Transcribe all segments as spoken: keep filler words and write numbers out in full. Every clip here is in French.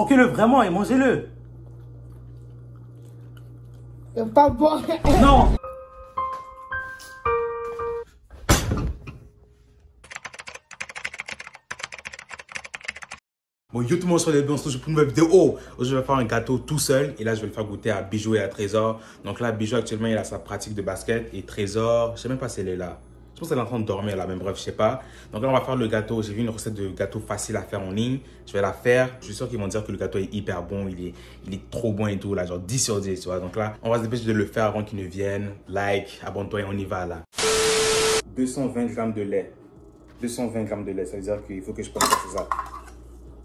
croquez-le vraiment et mangez-le. C'est pas bon. Non. Bon, yo tout le monde, sur les bons pour une nouvelle vidéo. Aujourd'hui, je vais faire un gâteau tout seul. Et là, je vais le faire goûter à Bijou et à Trésor. Donc là, Bijou, actuellement, il a sa pratique de basket. Et Trésor, je sais même pas si elle est là. Je pense qu'elle est en train de dormir là, mais bref, je sais pas. Donc là, on va faire le gâteau. J'ai vu une recette de gâteau facile à faire en ligne. Je vais la faire. Je suis sûr qu'ils vont dire que le gâteau est hyper bon. Il est, il est trop bon et tout, là, genre dix sur dix, tu vois. Donc là, on va se dépêcher de le faire avant qu'ils ne viennent. Like, abonne-toi et on y va là. deux cent vingt grammes de lait. deux cent vingt grammes de lait, ça veut dire qu'il faut que je prenne ça.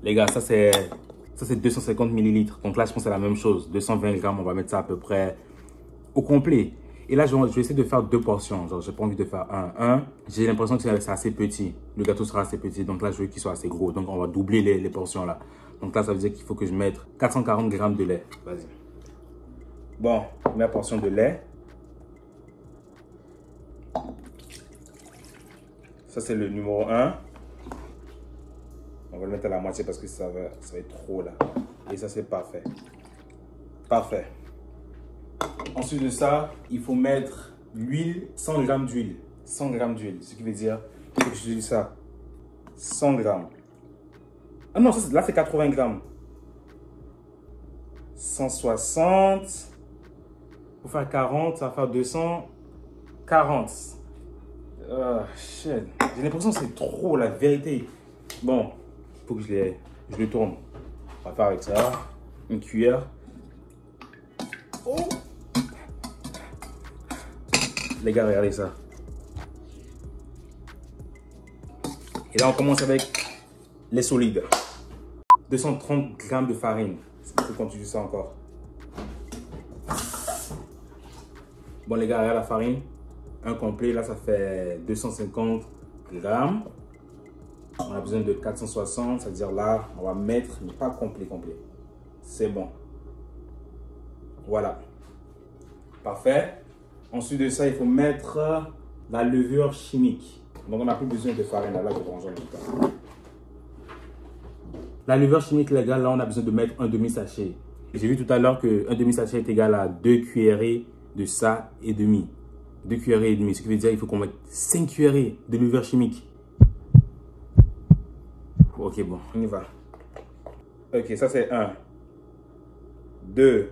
Les gars, ça c'est deux cent cinquante millilitres. Donc là, je pense que c'est la même chose. deux cent vingt grammes, on va mettre ça à peu près au complet. Et là, je vais essayer de faire deux portions. Genre, j'ai pas envie de faire un. un. J'ai l'impression que c'est assez petit. Le gâteau sera assez petit. Donc là, je veux qu'il soit assez gros. Donc on va doubler les, les portions là. Donc là, ça veut dire qu'il faut que je mette quatre cent quarante grammes de lait. Vas-y. Bon, première portion de lait. Ça, c'est le numéro un. On va le mettre à la moitié parce que ça va, ça va être trop là. Et ça, c'est parfait. Parfait. Ensuite de ça, il faut mettre l'huile, cent grammes d'huile. cent grammes d'huile, ce qui veut dire que je dis ça. cent grammes. Ah non, ça, là, c'est quatre-vingts grammes. cent soixante. Pour faire quarante, ça va faire deux cent quarante. Oh, shit. J'ai l'impression que c'est trop, la vérité. Bon. Faut que je, les, je le tourne. On va faire avec ça. Une cuillère. Oh. Les gars, regardez ça. Et là, on commence avec les solides. deux cent trente grammes de farine. Je continue ça encore. Bon, les gars, regarde la farine. Un complet, là, ça fait deux cent cinquante grammes. On a besoin de quatre cent soixante, c'est-à-dire là, on va mettre, mais pas complet, complet. C'est bon. Voilà. Parfait. Ensuite de ça, il faut mettre la levure chimique. Donc, on n'a plus besoin de farine. Là, là je vais ranger le temps. La levure chimique, les gars, là, on a besoin de mettre un demi-sachet. J'ai vu tout à l'heure qu'un demi-sachet est égal à deux cuillerées de ça et demi. deux cuillerées et demi, ce qui veut dire qu'il faut qu'on mette cinq cuillerées de levure chimique. Ok, bon, on y va. Ok, ça c'est un, deux,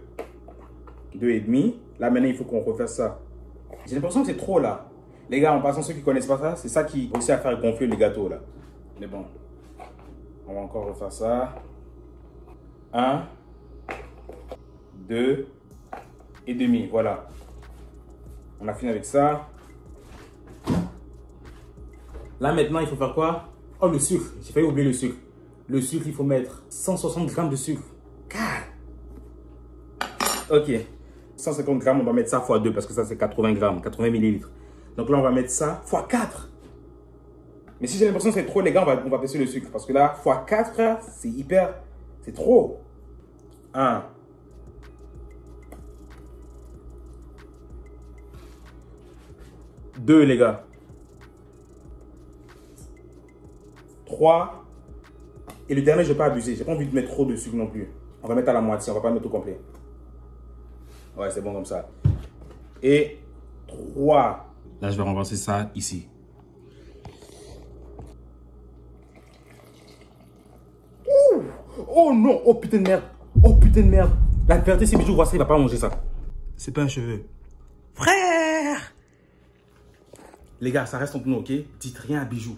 deux et demi. Là maintenant, il faut qu'on refasse ça. J'ai l'impression que c'est trop là. Les gars, en passant, ceux qui ne connaissent pas ça, c'est ça qui aussi à faire gonfler les gâteaux là. Mais bon, on va encore refaire ça. un, deux et demi. Voilà. On a fini avec ça. Là maintenant, il faut faire quoi? Oh, le sucre, j'ai failli oublier le sucre. Le sucre, il faut mettre cent soixante grammes de sucre. Ok, cent cinquante grammes, on va mettre ça fois deux parce que ça c'est quatre-vingts grammes, quatre-vingts millilitres. Donc là, on va mettre ça fois quatre. Mais si j'ai l'impression que c'est trop, les gars, on va, on va baisser le sucre parce que là, fois quatre, c'est hyper, c'est trop. un. deux, les gars. trois. Et le dernier, je ne vais pas abuser. Je n'ai pas envie de mettre trop de sucre non plus. On va mettre à la moitié. On ne va pas mettre au complet. Ouais, c'est bon comme ça. Et trois. Là, je vais renverser ça ici. Ouh. Oh non. Oh putain de merde. Oh putain de merde. La vérité, si Bijou voit ça, il ne va pas manger ça. C'est pas un cheveu. Frère. Les gars, ça reste entre nous, ok? Dites rien à Bijou.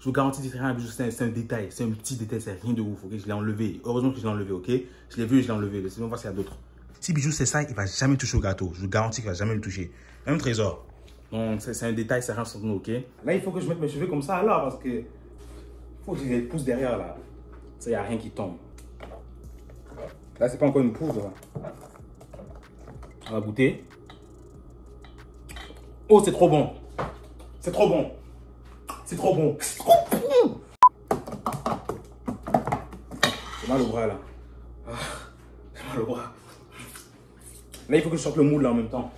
Je vous garantis, dites rien à Bijou, c'est un, un détail, c'est un petit détail, c'est rien de ouf, ok? Je l'ai enlevé, heureusement que je l'ai enlevé, ok? Je l'ai vu et je l'ai enlevé, laissez-moi voir s'il y a d'autres. Si Bijou c'est ça, il ne va jamais toucher au gâteau, je vous garantis qu'il ne va jamais le toucher. Même Trésor. Donc c'est un détail, c'est rien sans nous, ok? Là, il faut que je mette mes cheveux comme ça, alors, parce que... Il faut que je les pousse derrière, là. Ça, il n'y a rien qui tombe. Là, c'est pas encore une poudre. On va goûter. Oh, c'est trop bon. C'est trop bon. C'est trop bon. C'est trop bon. J'ai mal au bras là. Ah, j'ai mal au bras. Là, il faut que je sorte le moule là en même temps.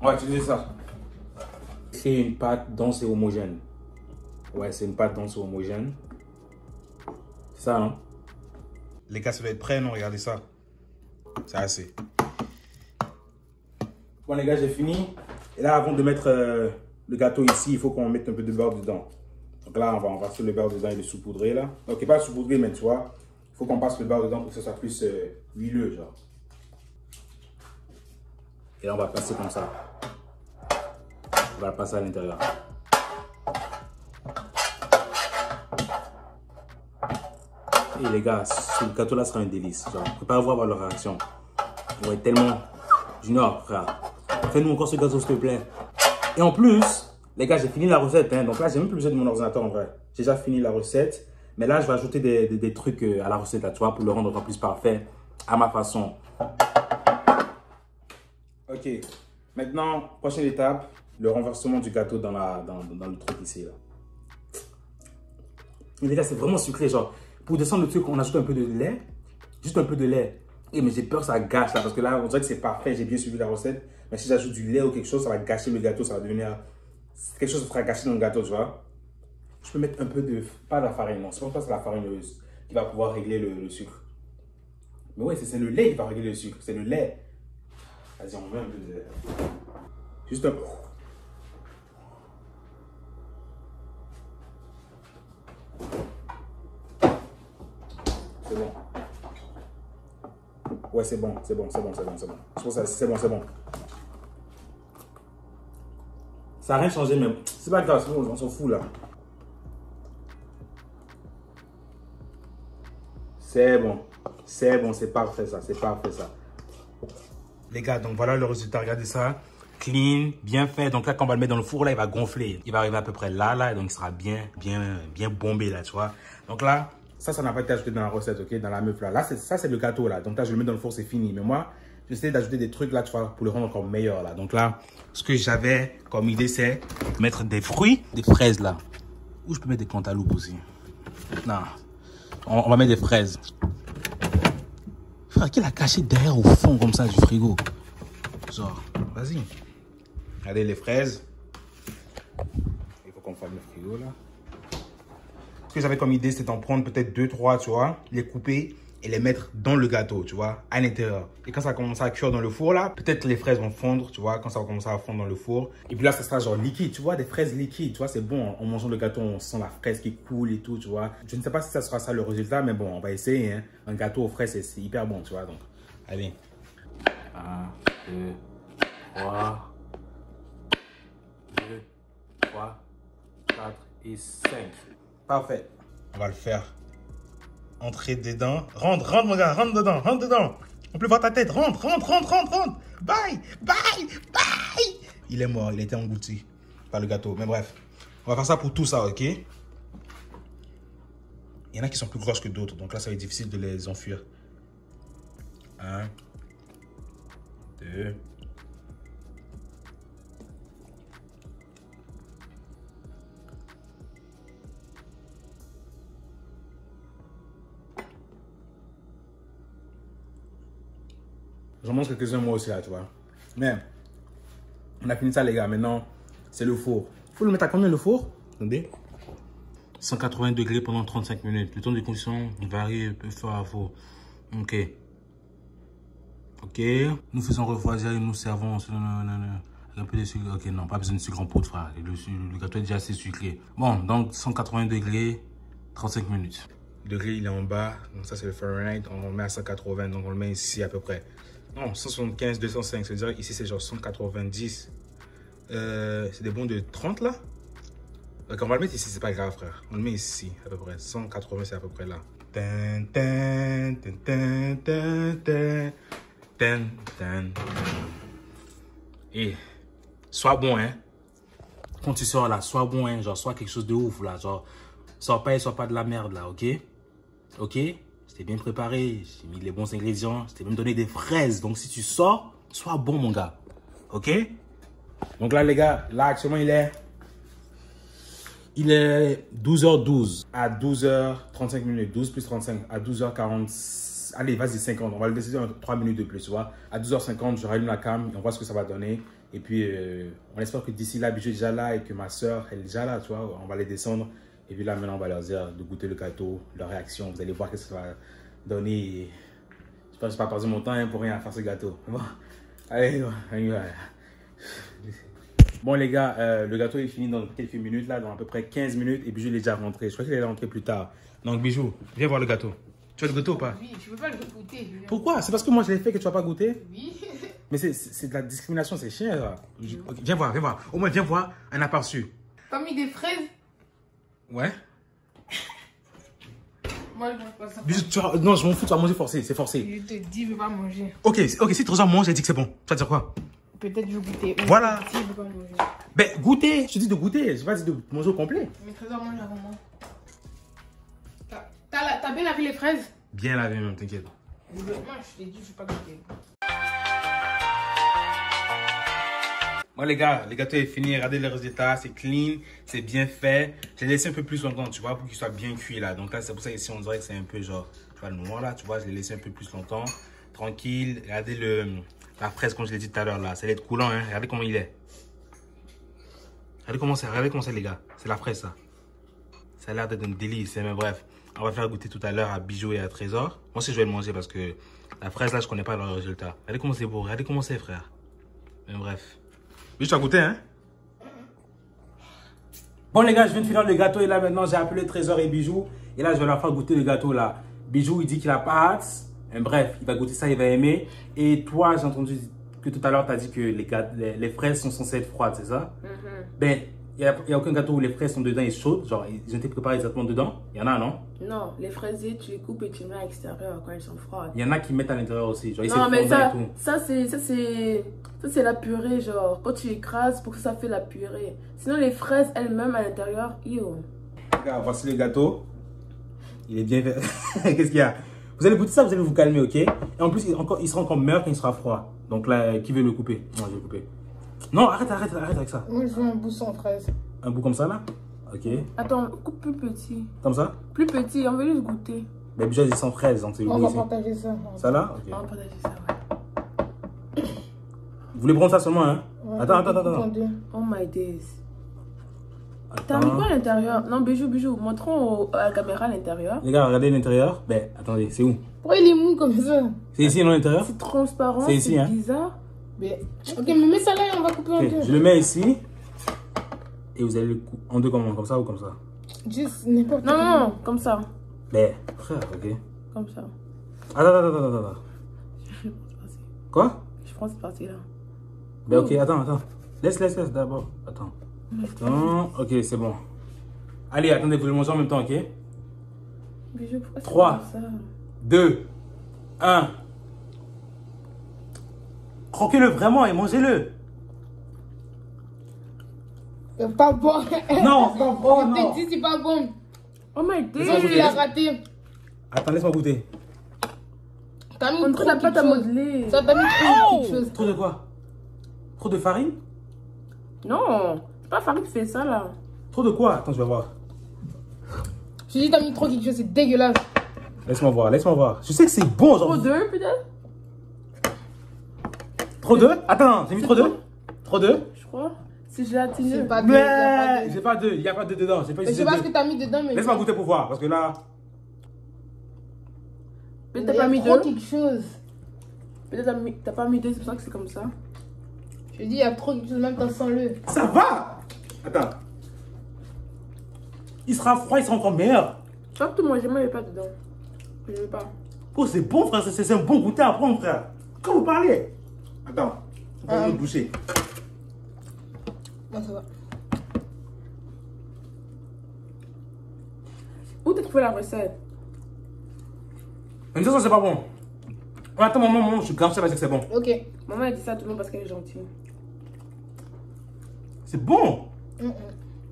On va utiliser ça. C'est une pâte dense et homogène. Ouais, c'est une pâte dense et homogène. Ça, non? Les gars, ça doit être prêt, non? Regardez ça. C'est assez. Bon, les gars, j'ai fini. Et là, avant de mettre euh, le gâteau ici, il faut qu'on mette un peu de beurre dedans. Donc là, on va, on va passer le beurre dedans et le saupoudrer, là. Ok, pas le saupoudrer, mais tu vois, il faut qu'on passe le beurre dedans pour que ça soit plus euh, huileux, genre. Et là, on va passer comme ça. On va passer à l'intérieur. Et les gars, ce gâteau-là sera un délice. Genre, on ne peut pas avoir leur réaction. On va être tellement du Nord, frère. Fais-nous encore ce gâteau, s'il te plaît. Et en plus, les gars, j'ai fini la recette. Hein. Donc là, j'ai même plus besoin de mon ordinateur, en vrai. J'ai déjà fini la recette. Mais là, je vais ajouter des, des, des trucs à la recette, là, tu vois, pour le rendre encore plus parfait, à ma façon. Ok. Maintenant, prochaine étape, le renversement du gâteau dans, la, dans, dans, dans le truc ici, là. Et les gars, c'est vraiment sucré, genre. Pour descendre le truc, on ajoute un peu de lait. Juste un peu de lait. Et mais j'ai peur que ça gâche là. Parce que là, on dirait que c'est parfait. J'ai bien suivi la recette. Mais si j'ajoute du lait ou quelque chose, ça va gâcher le gâteau. Ça va devenir... Quelque chose sera gâché dans le gâteau, tu vois. Je peux mettre un peu de... Pas de la farine, non. Je pense pas que c'est la farine qui va pouvoir régler le, le sucre. Mais ouais, c'est le lait qui va régler le sucre. C'est le lait. Vas-y, on met un peu de lait. Juste un peu. C'est bon. Ouais, c'est bon, c'est bon, c'est bon, c'est bon, c'est bon. Je pense que c'est bon, c'est bon. Ça n'a rien changé même. C'est pas grave, on s'en fout là. C'est bon, c'est bon, c'est parfait ça, c'est parfait ça. Les gars, donc voilà le résultat, regardez ça. Clean, bien fait. Donc là, quand on va le mettre dans le four, là, il va gonfler. Il va arriver à peu près là, là, donc il sera bien, bien, bien bombé là, tu vois. Donc là... Ça, ça n'a pas été ajouté dans la recette, ok, dans la meuf là. Là, ça, c'est le gâteau là. Donc là, je le mets dans le four, c'est fini. Mais moi, j'essaie d'ajouter des trucs là, tu vois, pour le rendre encore meilleur là. Donc là, ce que j'avais comme idée, c'est mettre des fruits, des fraises là. Ou je peux mettre des cantaloupes aussi. Non, on, on va mettre des fraises. Frère, qui l'a caché derrière au fond comme ça du frigo? Genre, vas-y. Regardez les fraises. Il faut qu'on fasse le frigo là. Ce que j'avais comme idée, c'est d'en prendre peut-être deux, trois, tu vois, les couper et les mettre dans le gâteau, tu vois, à l'intérieur. Et quand ça va commencer à cuire dans le four, là, peut-être les fraises vont fondre, tu vois, quand ça va commencer à fondre dans le four. Et puis là, ça sera genre liquide, tu vois, des fraises liquides, tu vois, c'est bon. En mangeant le gâteau, on sent la fraise qui coule et tout, tu vois. Je ne sais pas si ça sera ça le résultat, mais bon, on va essayer, hein. Un gâteau aux fraises, c'est hyper bon, tu vois, donc, allez. un, deux, trois, deux, trois, quatre et cinq. Parfait. On va le faire entrer dedans. Rentre, rentre, mon gars, rentre dedans, rentre dedans. On peut voir ta tête. Rentre, rentre, rentre, rentre, rentre. Bye, bye, bye. Il est mort, il a été englouti par le gâteau. Mais bref, on va faire ça pour tout ça, ok? Il y en a qui sont plus grosses que d'autres, donc là, ça va être difficile de les enfuir. Un, deux. J'en mange quelques-uns moi aussi là, tu vois. Mais on a fini ça les gars, maintenant c'est le four. Faut le mettre à combien le four? Attendez. cent quatre-vingts degrés pendant trente-cinq minutes. Le temps de cuisson varie peu fort à fort. Ok. Ok. Nous faisons refroidir et nous servons un peu de sucre. Ok, non, pas besoin de sucre en poudre, frère. Le, le gâteau est déjà assez sucré. Bon, donc cent quatre-vingts degrés, trente-cinq minutes. Le degré il est en bas, donc ça c'est le Fahrenheit. On le met à cent quatre-vingts, donc on le met ici à peu près. Non, cent soixante-quinze, deux cent cinq, c'est-à-dire ici c'est genre cent quatre-vingt-dix. Euh, c'est des bons de trente là. Donc on va le mettre ici, c'est pas grave frère. On le met ici à peu près. cent quatre-vingts c'est à peu près là. Et sois bon hein. Quand tu sors là, sois bon hein, genre sois quelque chose de ouf là, genre sois pas et sois pas de la merde là, ok? Ok? J'étais bien préparé, j'ai mis les bons ingrédients, je t'ai même donné des fraises. Donc, si tu sors, sois bon, mon gars. OK? Donc là, les gars, là, actuellement, il est... Il est douze heures douze à douze heures trente-cinq minutes. douze plus trente-cinq à douze heures quarante. Allez, vas-y, cinquante. On va le décider en trois minutes de plus, tu vois. À douze heures cinquante, je rallume la cam et on voit ce que ça va donner. Et puis, euh, on espère que d'ici là, Bijou est déjà là et que ma soeur, elle est déjà là, tu vois. On va les descendre. Et puis là, maintenant, on va leur dire de goûter le gâteau, leur réaction. Vous allez voir qu'est-ce que ça va donner. Je ne passe pas passer mon temps hein, pour rien à faire ce gâteau. Bon, allez, on y va. Bon, les gars, euh, le gâteau est fini dans quelques minutes, là, dans à peu près quinze minutes. Et Bijou, il est déjà rentré. Je crois qu'il est rentré plus tard. Donc, Bijou, viens voir le gâteau. Tu as le gâteau ou pas? Oui, je ne peux pas le goûter. Pourquoi? C'est parce que moi, je l'ai fait que tu ne vas pas goûter? Oui. Mais c'est de la discrimination, c'est chiant, ça. Oui. Okay, viens voir, viens voir. Au moins, viens voir un aperçu. T'as mis des fraises? Ouais. Moi, je mange pas ça. Bijou, tu vas... Non, je m'en fous, tu vas manger forcé, c'est forcé. Je te dis, je ne veux pas manger. Ok, ok, si trois ans mange, j'ai dit que c'est bon. Tu vas dire quoi? Peut-être que je vais goûter. Mais voilà. Si je veux pas manger. Ben, goûter. Je te dis de goûter, je vais pas dire de manger au complet. Mais Trésor mange avant moi. T'as bien lavé les fraises? Bien lavé, même, t'inquiète. Moi, je t'ai dit, je vais pas goûter. Bon les gars, le gâteau est fini, regardez les résultats, c'est clean, c'est bien fait. Je l'ai laissé un peu plus longtemps, tu vois, pour qu'il soit bien cuit là. Donc là, c'est pour ça ici on dirait que c'est un peu genre, tu vois, noir là, tu vois, je l'ai laissé un peu plus longtemps. Tranquille, regardez le, la fraise comme je l'ai dit tout à l'heure là, ça va être coulant, hein, regardez comment il est. Regardez comment c'est, regardez comment c'est les gars, c'est la fraise ça. Ça a l'air d'être un délice, mais bref, on va faire goûter tout à l'heure à Bijou et à Trésor. Moi aussi je vais le manger parce que la fraise là, je connais pas le résultat. Regardez comment c'est beau, regardez comment c'est frère. Mais bref. Mais tu as goûté, hein? Bon, les gars, je viens de finir le gâteau. Et là, maintenant, j'ai appelé Trésor et Bijou. Et là, je vais leur faire goûter le gâteau, là. Bijou, il dit qu'il n'a pas hâte. Et bref, il va goûter ça, il va aimer. Et toi, j'ai entendu que tout à l'heure, tu as dit que les, les, les fraises sont censées être froides, c'est ça? Mm-hmm. Ben, il n'y a, a aucun gâteau où les fraises sont dedans et chaudes. Genre, ils ont été préparés exactement dedans. Il y en a, non? Non, les fraises, tu les coupes et tu les mets à l'extérieur quand elles sont froides. Il y en a qui mettent à l'intérieur aussi. Genre, non, mais ça, ça c'est... Ça, c'est la purée, genre. Quand tu écrases, pour que ça fait la purée. Sinon, les fraises elles-mêmes à l'intérieur, yo. Regarde, voici le gâteau. Il est bien fait. Qu'est-ce qu'il y a? Vous allez goûter ça, vous allez vous calmer, ok? Et en plus, il, encore, il sera encore meilleur quand il sera froid. Donc là, qui veut le couper? Moi, je vais le couper. Non, arrête, arrête, arrête avec ça. Moi, je veux un bout sans fraise. Un bout comme ça, là? Ok. Attends, coupe plus petit. Comme ça? Plus petit, on veut juste goûter. Mais déjà, j'ai sans fraise, donc c'est le goût. On va partager ça. Ça, là? Okay. On va partager ça, ouais. Vous voulez prendre ça seulement, hein? Ouais, attends, attends, attends, attends. Oh my days. T'as mis quoi à l'intérieur? Non, Bijou, Bijou, montrons à la caméra l'intérieur. Les gars, regardez l'intérieur. Ben, attendez, c'est où? Pourquoi il est mou comme ça? C'est ici, non, l'intérieur? C'est transparent, c'est ici, hein? Bizarre. Mais... Ok, mais mets ça là et on va couper okay, en deux. Je le mets ici. Et vous allez le couper en deux comment? Comme ça ou comme ça? Juste n'importe quoi. Non, non, non, comme ça. Ben, frère, ok. Comme ça. Attends, attends, attends, attends. Je prends cette partie. Quoi? Je prends cette partie là. Ben ok, attends, attends. Laisse, laisse, laisse d'abord. Attends. Attends. Ok, c'est bon. Allez, attendez, vous le mangez en même temps, ok? trois, deux, un. Croquez-le vraiment et mangez-le. C'est pas bon. Non, c'est pas bon. Non. Je t'ai dit, c'est pas bon. Oh my god. Je l'ai raté. Attends, laisse-moi goûter. T'as mis trop de pâte à modeler. Ça t'a mis trop de quelque chose. Trop de quoi? Trop de farine? Non, c'est pas farine qui fait ça là. Trop de quoi? Attends, je vais voir. Je dis, t'as mis trop quelque chose, c'est dégueulasse. Laisse-moi voir, laisse-moi voir. Je sais que c'est bon, genre. Trop d'œufs, peut-être? Trop d'œufs? Attends, j'ai mis trop d'œufs? Trop d'œufs? Je crois. C'est gélatineux. C'est pas deux. Mais j'ai pas deux, il n'y a pas deux dedans. Pas je sais pas ce que t'as mis dedans, mais. Laisse-moi goûter pour voir, parce que là. Peut-être t'as pas mis deux. Quelque chose. Peut-être t'as pas mis deux, c'est pour ça que c'est comme ça. Je dis, il y a trop de choses, même temps sans le. Ça va! Attends. Il sera froid, il sera encore meilleur. Tu vois que moi, je ne mets pas dedans. Je ne mets pas. Oh, c'est bon, frère. C'est un bon goûter à prendre, frère. Quand vous parlez. Attends. On va nous boucher. Non, ça va. Où t'as trouvé la recette? Mais de toute façon, c'est pas bon. Attends, maman, maman, je suis grave, ça va dire que c'est bon. Ok. Maman, elle dit ça à tout le monde parce qu'elle est gentille. C'est bon. Mm-mm.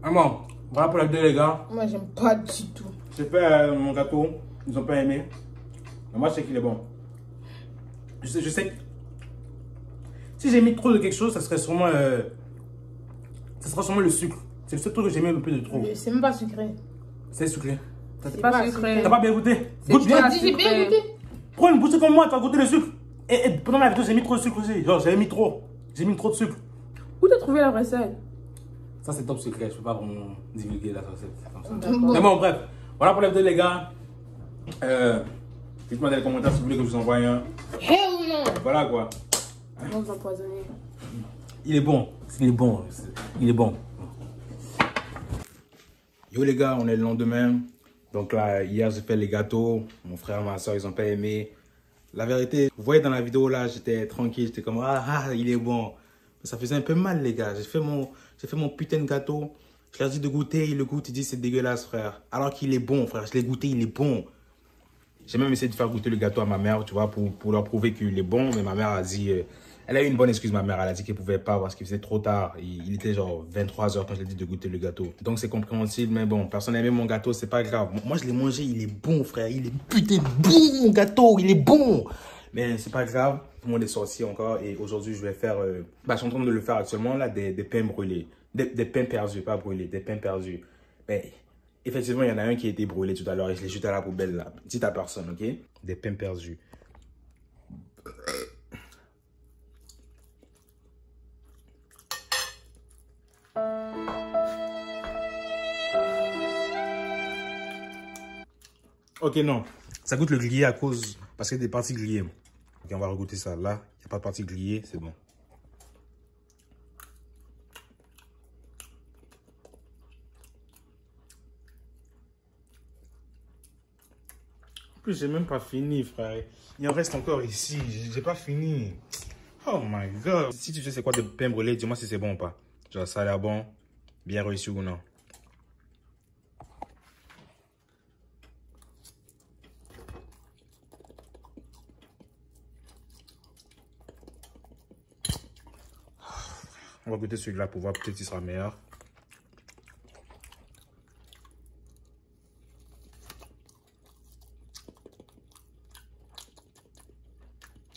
Ah bon, voilà pour la deux les gars. Moi j'aime pas du tout. J'ai fait euh, mon gâteau, ils ont pas aimé. Mais moi je sais qu'il est bon. Je sais, je sais. Si j'ai mis trop de quelque chose, ça serait sûrement, euh, ça sera sûrement le sucre. C'est le seul truc que j'ai mis un peu de trop. C'est même pas sucré. C'est sucré. C'est pas, pas sucré. T'as pas bien goûté? Goûte bien. J'ai bien goûté. Prends une bouchée comme moi, tu vas goûter le sucre. Et, et pendant la vidéo, j'ai mis trop de sucre aussi. Genre, j'avais mis trop. J'ai mis trop de sucre. Où t'as trouvé la recette? Ça, c'est top secret. Je ne peux pas vraiment divulguer la recette comme ça. Mais bon, bref. Voilà pour la vidéo, les gars. Euh, Dites-moi dans les commentaires si vous voulez que je vous envoie un. Hé ou non? Voilà quoi. On va empoisonner. Il est bon. Il est bon. Il est bon. Yo les gars, on est le lendemain. Donc là, hier, j'ai fait les gâteaux. Mon frère, ma soeur, ils ont pas aimé. La vérité, vous voyez dans la vidéo là, j'étais tranquille. J'étais comme, ah, ah, il est bon. Ça faisait un peu mal, les gars. J'ai fait mon, j'ai fait mon putain de gâteau. Je leur dis de goûter. Ils le goûtent. Ils disent c'est dégueulasse, frère. Alors qu'il est bon, frère. Je l'ai goûté. Il est bon. J'ai même essayé de faire goûter le gâteau à ma mère, tu vois, pour, pour leur prouver qu'il est bon. Mais ma mère a dit... Euh, elle a eu une bonne excuse, ma mère. Elle a dit qu'elle ne pouvait pas parce qu'il faisait trop tard. Il, il était genre vingt-trois heures quand je lui ai dit de goûter le gâteau. Donc, c'est compréhensible. Mais bon, personne n'aimait mon gâteau. C'est pas grave. Moi, je l'ai mangé. Il est bon, frère. Il est putain bon, mon gâteau. Il est bon. Mais c'est pas grave, tout le monde est sorti encore et aujourd'hui je vais faire, euh, bah, je suis en train de le faire actuellement là, des, des pains brûlés, des, des pains perdus, pas brûlés, des pains perdus. Mais effectivement il y en a un qui a été brûlé tout à l'heure et je l'ai jeté à la poubelle là, dites à personne, ok? Des pains perdus. Ok non, ça goûte le grillé à cause, parce qu'il y a des parties grillées. Ok, on va regoûter ça. Là, il n'y a pas de partie grillée, c'est bon. En plus, j'ai même pas fini, frère. Il en reste encore ici. J'ai pas fini. Oh my god. Si tu sais c'est quoi des pains brûlés, dis-moi si c'est bon ou pas. Genre, ça a l'air bon, bien réussi ou non. On va goûter celui-là pour voir peut-être qu'il sera meilleur.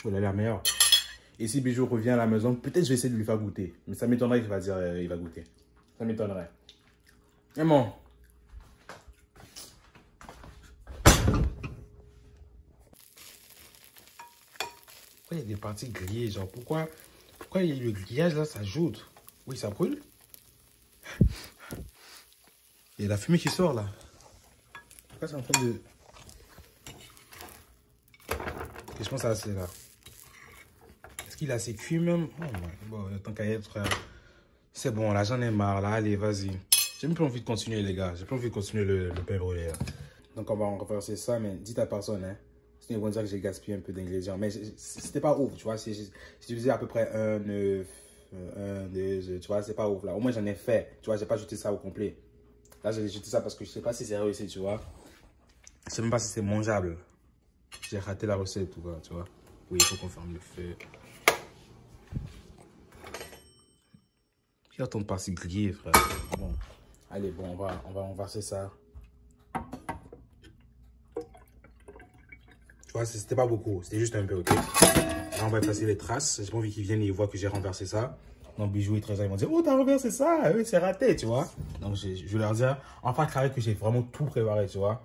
Il a l'air meilleur. Et si Bijou revient à la maison, peut-être je vais essayer de lui faire goûter. Mais ça m'étonnerait qu'il va dire euh, il va goûter. Ça m'étonnerait. Mais bon. Pourquoi il y a des parties grillées, genre pourquoi? Pourquoi il y a le grillage là, ça joute? Oui, ça brûle. Il y a la fumée qui sort là. Pourquoi c'est en train de... Et je pense à c'est là. Est-ce qu'il a assez cuit même? Oh my god, tant qu'à être... C'est bon là, j'en ai marre là, allez vas-y. J'ai même plus envie de continuer les gars, j'ai plus envie de continuer le, le pain brûlé là. Donc on va en reverser ça, mais dites à personne hein. Ils vont dire que j'ai gaspillé un peu d'ingrédients, mais c'était pas ouf, tu vois. Si je faisais à peu près un, euh, un, deux, tu vois, c'est pas ouf là. Au moins j'en ai fait, tu vois, j'ai pas jeté ça au complet. Là, j'ai jeté ça parce que je sais pas si c'est réussi, tu vois. Je sais même pas si c'est mangeable. J'ai raté la recette, tu vois, tu vois. Oui, il faut qu'on ferme le feu. Il attend de pas se griller, frère. Bon, allez, bon, on va, on va renverser ça. Tu vois, c'était pas beaucoup, c'était juste un peu, ok? Là, on va effacer les traces. J'ai pas envie qu'ils viennent et ils voient que j'ai renversé ça. Donc, Bijou et Trésor, ils vont dire, oh, t'as renversé ça, oui, c'est raté, tu vois? Donc, je, je vais leur dire, enfin, carré que j'ai vraiment tout préparé, tu vois?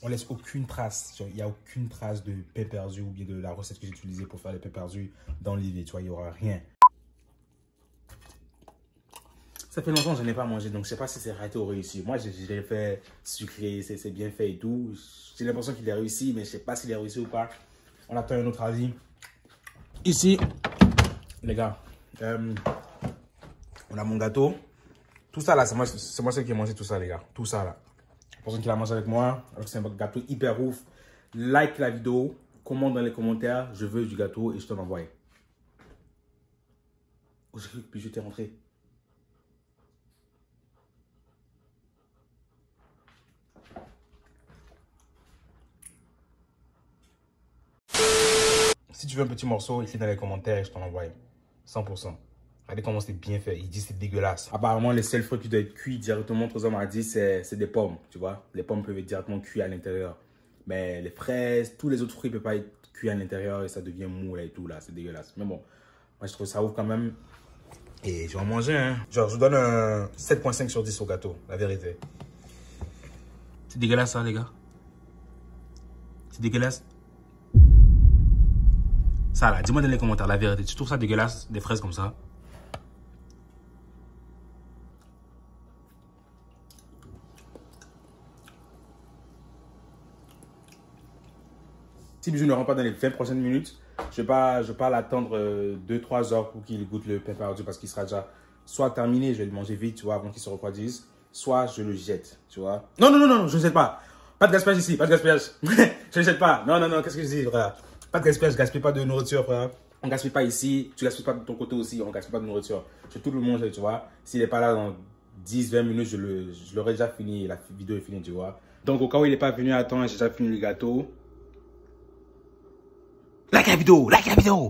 On laisse aucune trace, il n'y a aucune trace de pain perdu ou bien de la recette que j'ai utilisée pour faire les pains perdus dans l'idée, tu vois, il n'y aura rien. Ça fait longtemps que je n'ai pas mangé, donc je sais pas si c'est raté ou réussi. Moi, je, je l'ai fait sucré, c'est bien fait et tout. J'ai l'impression qu'il est réussi, mais je sais pas s'il est réussi ou pas. On attend un autre avis. Ici, les gars, euh, on a mon gâteau. Tout ça là, c'est moi, c'est moi seul qui ai mangé tout ça, les gars. Tout ça là. La personne qui l'a mangé avec moi, alors que c'est un gâteau hyper ouf. Like la vidéo, commente dans les commentaires, je veux du gâteau et je te l'envoie. Oh, j'ai cru que Bijou était rentré. Si tu veux un petit morceau, écris dans les commentaires et je t'en envoie. cent pour cent. Regardez comment c'est bien fait. Il dit c'est dégueulasse. Apparemment, les seuls fruits qui doivent être cuits directement, Trésor m'a dit, c'est des pommes. Tu vois, les pommes peuvent être directement cuites à l'intérieur. Mais les fraises, tous les autres fruits ne peuvent pas être cuits à l'intérieur et ça devient mou là et tout là. C'est dégueulasse. Mais bon, moi je trouve ça ouf quand même. Et je vais en manger. Hein. Genre, je vous donne un sept virgule cinq sur dix au gâteau. La vérité. C'est dégueulasse ça, les gars. C'est dégueulasse. Ça là, dis-moi dans les commentaires la vérité. Tu trouves ça dégueulasse, des fraises comme ça? Si je ne le rends pas dans les vingt prochaines minutes, je ne vais pas, pas l'attendre deux trois heures pour qu'il goûte le pain perdu parce qu'il sera déjà soit terminé, je vais le manger vite, tu vois, avant qu'il se refroidisse, soit je le jette, tu vois. Non, non, non, non, je ne jette pas. Pas de gaspillage ici, pas de gaspillage. Je ne le jette pas. Non, non, non, qu'est-ce que je dis, frère? Pas de gaspillage, je ne gaspille pas de nourriture, frère. On ne gaspille pas ici, tu ne gaspilles pas de ton côté aussi, on ne gaspille pas de nourriture. Je vais tout le manger, tu vois. S'il n'est pas là dans dix vingt minutes, je l'aurai déjà fini, la vidéo est finie, tu vois. Donc, au cas où il n'est pas venu à temps, j'ai déjà fini le gâteau. Like la vidéo, like la vidéo.